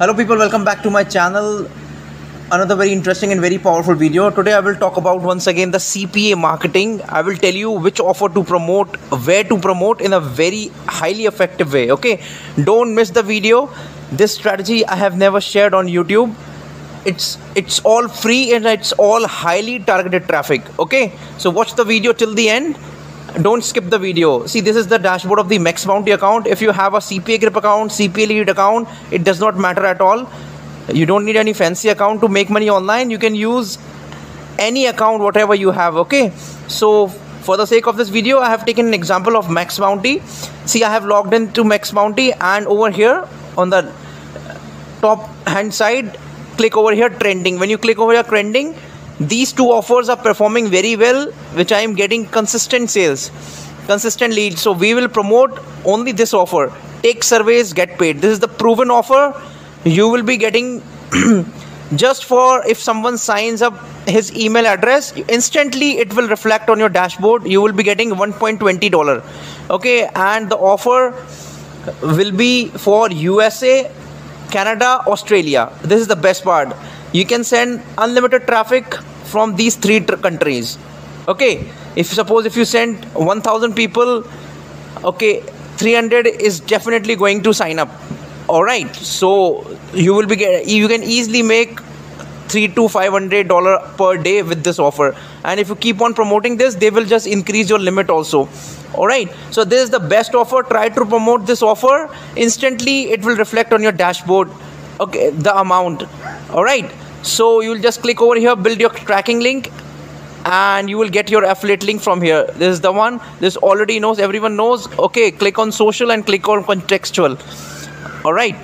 Hello people, welcome back to my channel. Another very interesting and very powerful video. Today I will talk about once again the CPA marketing. I will tell you which offer to promote, where to promote in a very highly effective way. Okay, don't miss the video. This strategy I have never shared on YouTube. It's all free and it's all highly targeted traffic. Okay, so watch the video till the end. Don't skip the video. See, this is the dashboard of the Max Bounty account. If you have a CPA grip account, CPA lead account, it does not matter at all. You don't need any fancy account to make money online. You can use any account, whatever you have. Okay, so for the sake of this video, I have taken an example of Max Bounty. See, I have logged into Max Bounty, and over here on the top hand side, click over here trending. When you click over here trending, these two offers are performing very well, which I am getting consistent sales, consistent leads. So we will promote only this offer. Take surveys, get paid. This is the proven offer you will be getting. Just for if someone signs up his email address, instantly it will reflect on your dashboard. You will be getting $1.20. Okay, and the offer will be for USA, Canada, Australia. This is the best part. You can send unlimited traffic from these three countries. Okay, suppose if you send 1000 people, okay, 300 is definitely going to sign up. All right, so you can easily make $300 to $500 per day with this offer. And if you keep on promoting this, they will just increase your limit also. All right, so this is the best offer. Try to promote this offer. Instantly it will reflect on your dashboard. Okay, the amount. All right, so you'll just click over here, build your tracking link, and you will get your affiliate link from here. This is the one. This already knows, everyone knows. Okay, click on social and click on contextual. All right,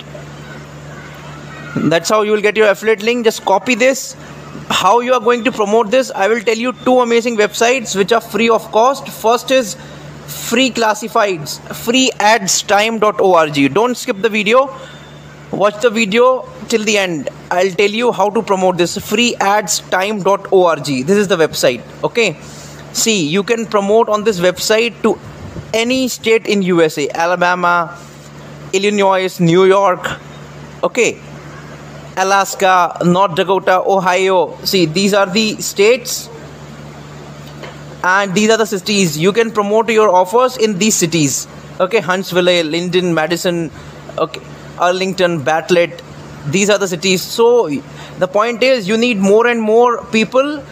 that's how you will get your affiliate link. Just copy this. How you are going to promote this, I will tell you two amazing websites which are free of cost. First is free classifieds, FreeAdsTime.org. Don't skip the video. Watch the video till the end. I'll tell you how to promote this. FreeAdsTime.org. This is the website. Okay, see, you can promote on this website to any state in USA: Alabama, Illinois, New York, okay, Alaska, North Dakota, Ohio. See, these are the states and these are the cities. You can promote your offers in these cities. Okay, Huntsville, Linden, Madison, okay, Arlington, Bartlett. These are the cities. So the point is, you need more and more people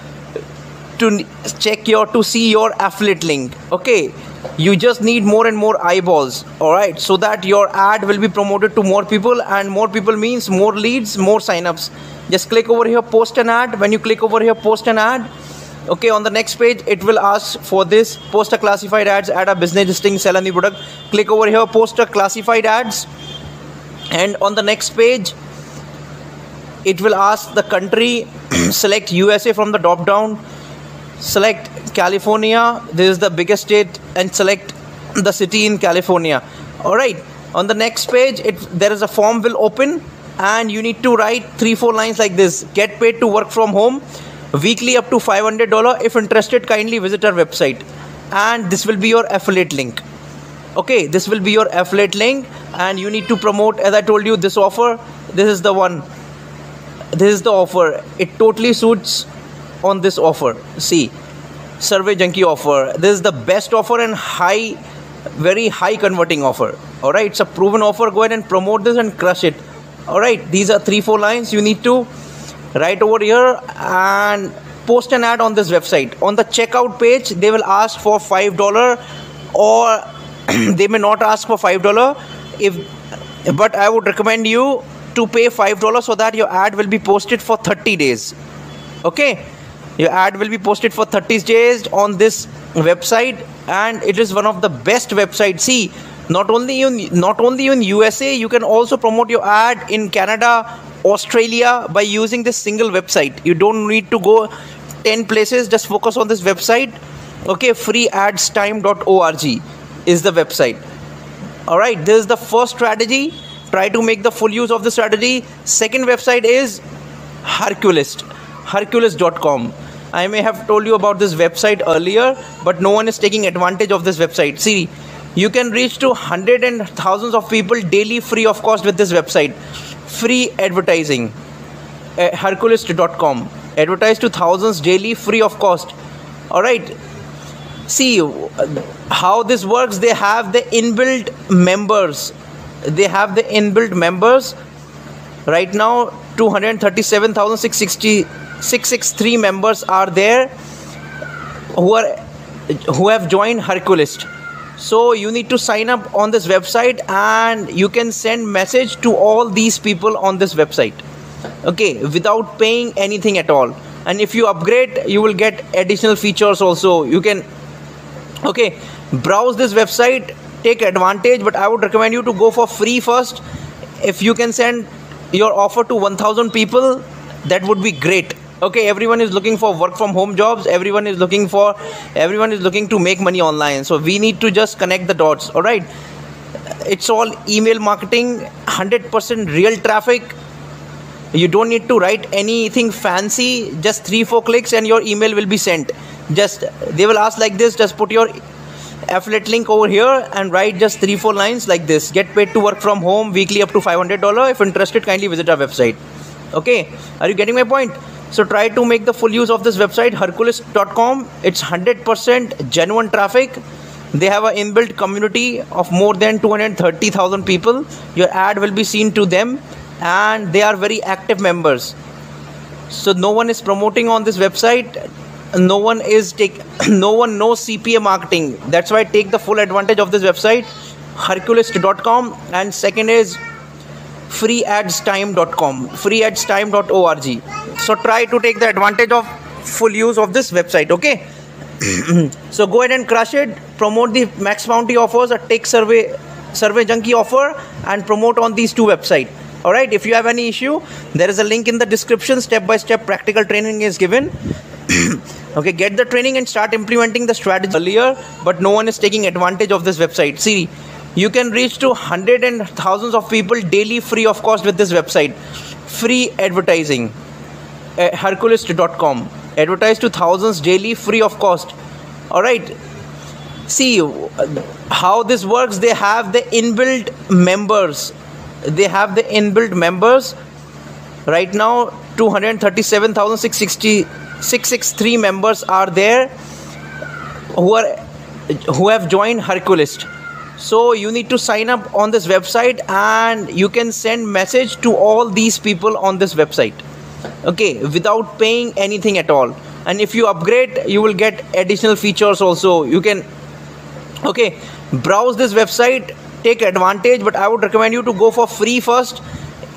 to see your affiliate link. Okay, you just need more and more eyeballs. All right, so that your ad will be promoted to more people, and more people means more leads, more signups. Just click over here, post an ad. When you click over here, post an ad. Okay, on the next page it will ask for this. Post a classified ads, add a business listing, sell a new product. Click over here, post a classified ads, and on the next page it will ask the country. Select USA from the drop down. Select California. This is the biggest state, and select the city in California. All right, on the next page there is a form will open, and you need to write 3-4 lines like this. Get paid to work from home weekly up to $500. If interested, kindly visit our website. And this will be your affiliate link. Okay, this will be your affiliate link, and you need to promote, as I told you, this offer. This is the one. This is the offer. It totally suits on this offer. See, Survey Junkie offer. This is the best offer and very high converting offer. All right, it's a proven offer. Go ahead and promote this and crush it. All right, these are 3-4 lines you need to write over here, and post an ad on this website. On the checkout page, they will ask for $5, or they may not ask for $5, but I would recommend you to pay $5 so that your ad will be posted for 30 days. Okay, your ad will be posted for 30 days on this website, and it is one of the best websites. See, not only in USA, you can also promote your ad in Canada, Australia by using this single website. You don't need to go 10 places. Just focus on this website. Okay, freeadstime.org is the website. All right, this is the first strategy. Try to make the full use of the strategy. Second website is Herculist. Herculist.com. I may have told you about this website earlier, but no one is taking advantage of this website. See, you can reach to hundreds and thousands of people daily free of cost with this website. free advertising at Herculist.com. Advertise to thousands daily free of cost. Alright, see how this works. They have the inbuilt members. They have the inbuilt members. Right now 237,663 members are there who have joined Herculist. So you need to sign up on this website, and you can send message to all these people on this website, okay, without paying anything at all. And if you upgrade, you will get additional features also. You can, okay, browse this website, take advantage, but I would recommend you to go for free first. If you can send your offer to 1,000 people, that would be great. Okay, everyone is looking for work from home jobs. Everyone is looking to make money online. So we need to just connect the dots. All right, it's all email marketing, 100% real traffic. You don't need to write anything fancy, just 3-4 clicks and your email will be sent. Just, they will ask like this, just put your affiliate link over here and write just 3-4 lines like this. Get paid to work from home weekly up to $500. If interested, kindly visit our website. Okay, are you getting my point? So try to make the full use of this website, Herculist.com. It's 100% genuine traffic. They have an inbuilt community of more than 230,000 people. Your ad will be seen to them, and they are very active members. So no one is promoting on this website. No one knows CPA marketing. That's why take the full advantage of this website, Herculist.com. And second is FreeAdsTime.com, FreeAdsTime.org. So try to take the advantage of full use of this website, okay? So go ahead and crush it. Promote the Max Bounty offers, a tech survey junkie offer, and promote on these two websites. Alright, if you have any issue, there is a link in the description. Step-by-step practical training is given. Okay, get the training and start implementing the strategy earlier, but no one is taking advantage of this website. See, you can reach to hundreds and thousands of people daily free of cost with this website. Free advertising at Herculist.com. Advertise to thousands daily free of cost. Alright, see how this works. They have the inbuilt members. They have the inbuilt members. Right now 237,663 members are there who have joined Herculist. So you need to sign up on this website, and you can send message to all these people on this website, okay, without paying anything at all. And if you upgrade, you will get additional features also. You can, okay, browse this website, take advantage, but I would recommend you to go for free first.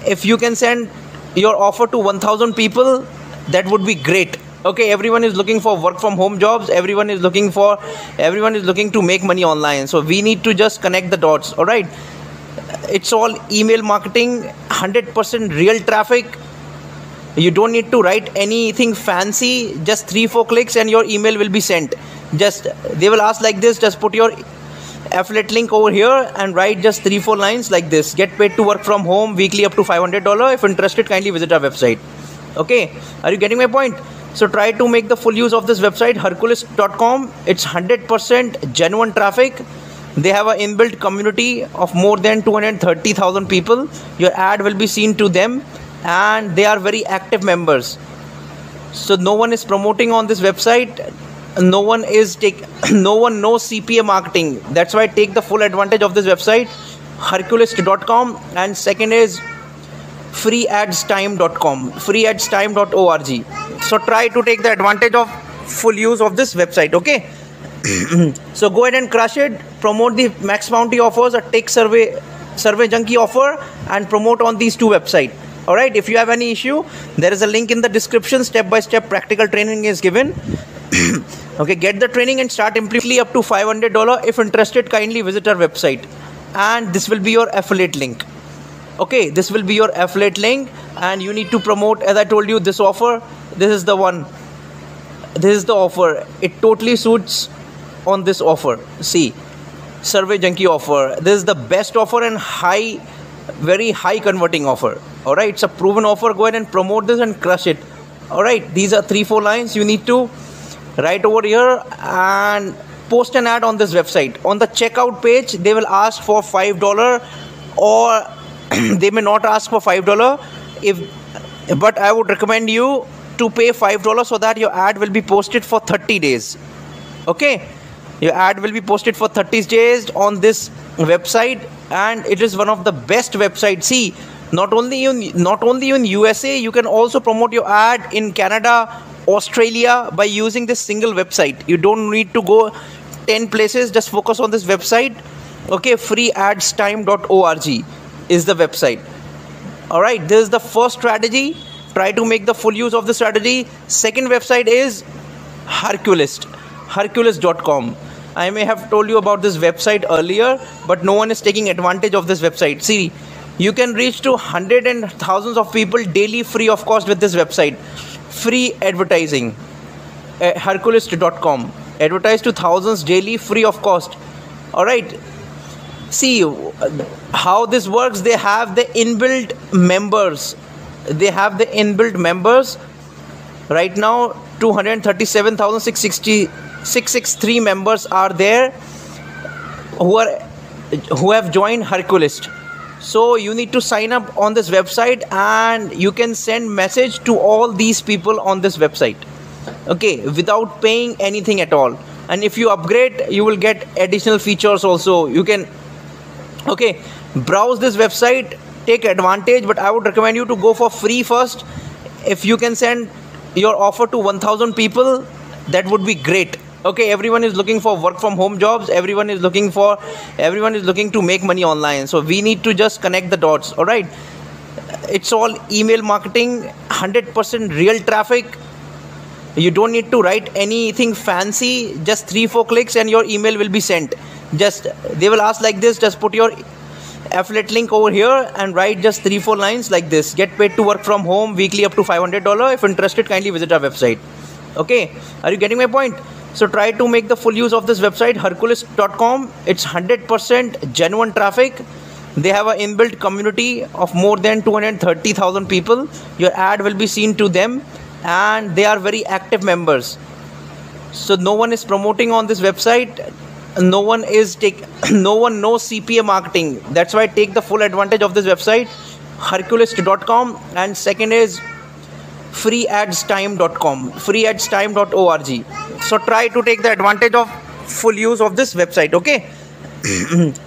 If you can send your offer to 1,000 people, that would be great. Okay, everyone is looking for work from home jobs. Everyone is looking to make money online. So we need to just connect the dots. All right, it's all email marketing, 100% real traffic. You don't need to write anything fancy, just 3-4 clicks and your email will be sent. Just, they will ask like this, just put your affiliate link over here and write just 3-4 lines like this. Get paid to work from home weekly up to $500. If interested, kindly visit our website. Okay, are you getting my point? So try to make the full use of this website, Herculist.com. It's 100% genuine traffic. They have an inbuilt community of more than 230,000 people. Your ad will be seen to them, and they are very active members. So no one is promoting on this website. No one knows CPA marketing. That's why take the full advantage of this website, Herculist.com. And second is FreeAdsTime.com, FreeAdsTime.org. So try to take the advantage of full use of this website, okay? So go ahead and crush it. Promote the Max Bounty offers, a tech survey junkie offer, and promote on these two websites. Alright, if you have any issue, there is a link in the description. Step-by-step practical training is given. Okay, get the training and start implementing up to $500. If interested, kindly visit our website. And this will be your affiliate link. Okay, this will be your affiliate link, and you need to promote, as I told you, this offer. This is the one. This is the offer. It totally suits on this offer. See, Survey Junkie offer. This is the best offer and high, very high converting offer. Alright, it's a proven offer. Go ahead and promote this and crush it. Alright, these are 3-4 lines you need to write over here and post an ad on this website. On the checkout page, they will ask for $5 or they may not ask for $5, but I would recommend you to pay $5 so that your ad will be posted for 30 days. Okay, your ad will be posted for 30 days on this website, and it is one of the best websites. See, not only in USA, you can also promote your ad in Canada, Australia by using this single website. You don't need to go 10 places, just focus on this website. Okay, FreeAdsTime.org is the website. Alright, this is the first strategy. Try to make the full use of the strategy. Second website is Herculist, Herculist.com. I may have told you about this website earlier, but no one is taking advantage of this website. See, you can reach to hundreds and thousands of people daily free of cost with this website. Free advertising, Herculist.com. Advertise to thousands daily free of cost. Alright, see how this works. They have the inbuilt members. They have the inbuilt members. Right now 237,663 members are there who have joined Herculist. So you need to sign up on this website, and you can send message to all these people on this website, okay, without paying anything at all. And if you upgrade, you will get additional features also. You can, okay, browse this website, take advantage, but I would recommend you to go for free first. If you can send your offer to 1,000 people, that would be great. Okay, everyone is looking for work from home jobs. Everyone is looking to make money online. So we need to just connect the dots. All right, it's all email marketing, 100% real traffic. You don't need to write anything fancy. Just 3-4 clicks and your email will be sent. Just, they will ask like this, just put your affiliate link over here and write just 3-4 lines like this. Get paid to work from home weekly up to $500. If interested, kindly visit our website. Okay, are you getting my point? So try to make the full use of this website, Herculist.com. It's 100% genuine traffic. They have an inbuilt community of more than 230,000 people. Your ad will be seen to them, and they are very active members. So no one is promoting on this website. No one knows CPA marketing. That's why take the full advantage of this website, Herculist.com. And second is FreeAdsTime.com, FreeAdsTime.org. So try to take the advantage of full use of this website. Okay.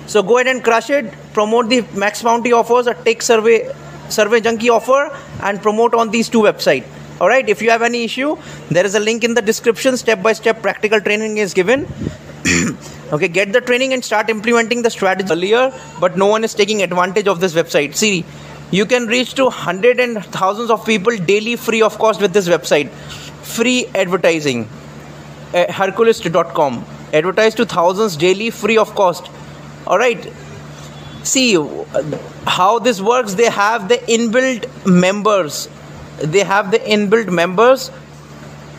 So go ahead and crush it. Promote the Max Bounty offers, a tech survey junkie offer, and promote on these two websites. Alright, if you have any issue, there is a link in the description. Step-by-step practical training is given. Okay, get the training and start implementing the strategy earlier, but no one is taking advantage of this website. See, you can reach to hundreds and thousands of people daily free of cost with this website. Free advertising, Herculist.com. Advertise to thousands daily free of cost. Alright, see how this works. They have the inbuilt members. They have the inbuilt members.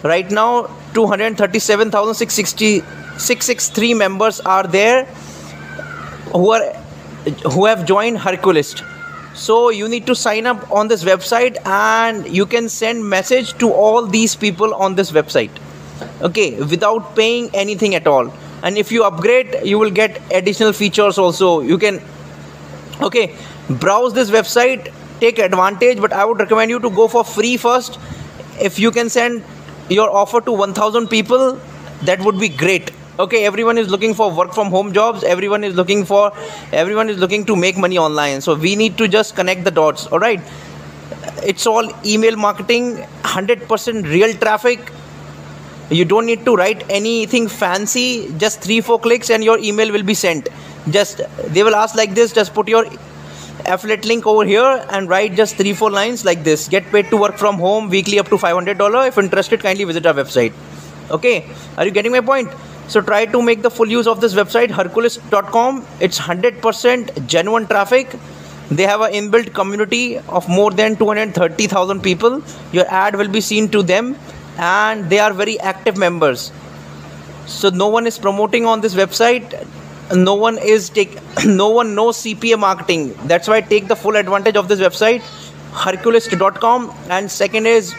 Right now 237,663 members are there who have joined Herculist. So you need to sign up on this website, and you can send message to all these people on this website, okay, without paying anything at all. And if you upgrade, you will get additional features also. You can, okay, browse this website, take advantage, but I would recommend you to go for free first. If you can send your offer to 1,000 people, that would be great. Okay, everyone is looking for work from home jobs. Everyone is looking to make money online. So we need to just connect the dots. All right, it's all email marketing, 100% real traffic. You don't need to write anything fancy. Just 3-4 clicks and your email will be sent. Just, they will ask like this, just put your affiliate link over here and write just 3-4 lines like this. Get paid to work from home weekly up to $500. If interested, kindly visit our website. Okay, are you getting my point? So try to make the full use of this website, Herculist.com. It's 100% genuine traffic. They have an inbuilt community of more than 230,000 people. Your ad will be seen to them, and they are very active members. So no one is promoting on this website. No one knows CPA marketing. That's why take the full advantage of this website, Herculist.com. And second is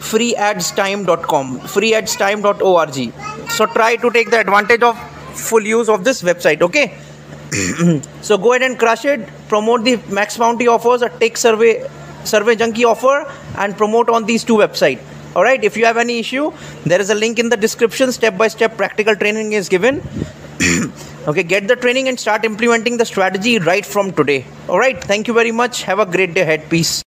FreeAdsTime.com, FreeAdsTime.org. So try to take the advantage of full use of this website. Okay. So go ahead and crush it. Promote the Max Bounty offers, a Tech Survey Junkie offer, and promote on these two websites. Alright, if you have any issue, there is a link in the description. Step-by-step practical training is given. Okay, get the training and start implementing the strategy right from today. Alright, thank you very much. Have a great day ahead. Peace.